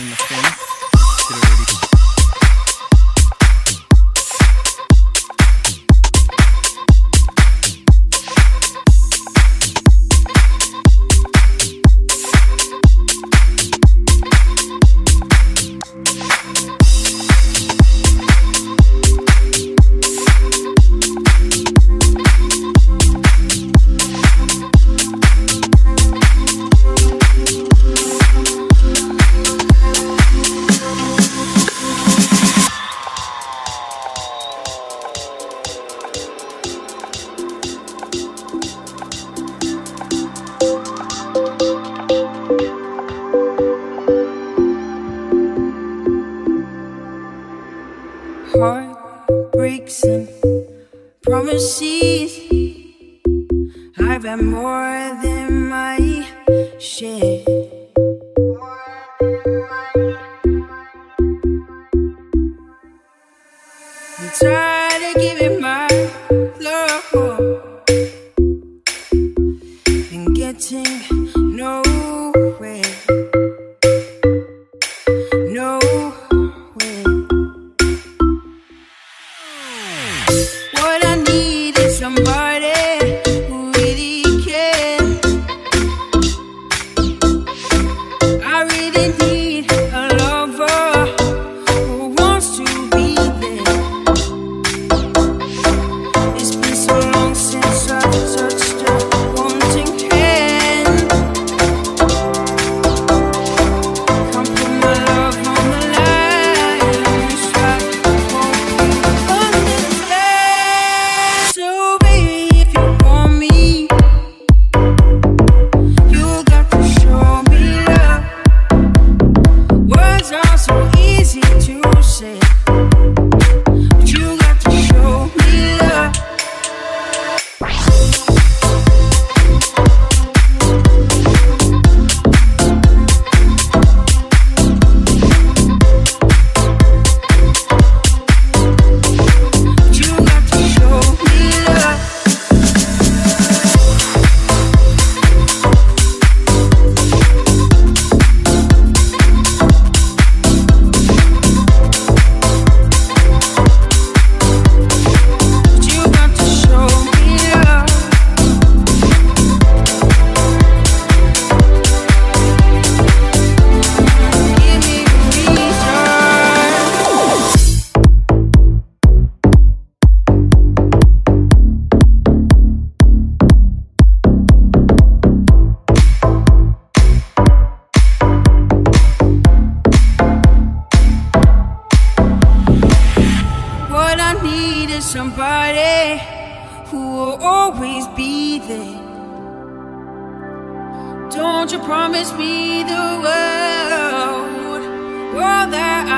bring the fin to the ready. Heart breaks and promises. I've had more than my share. I'm tired of giving my love and getting nowhere. What I need is somebody who really cares. I really need a lover who wants to be there. It's been so long since I touched a wanting hand. Come put my love on the line. You strive for me. Somebody who will always be there. Don't you promise me the world that I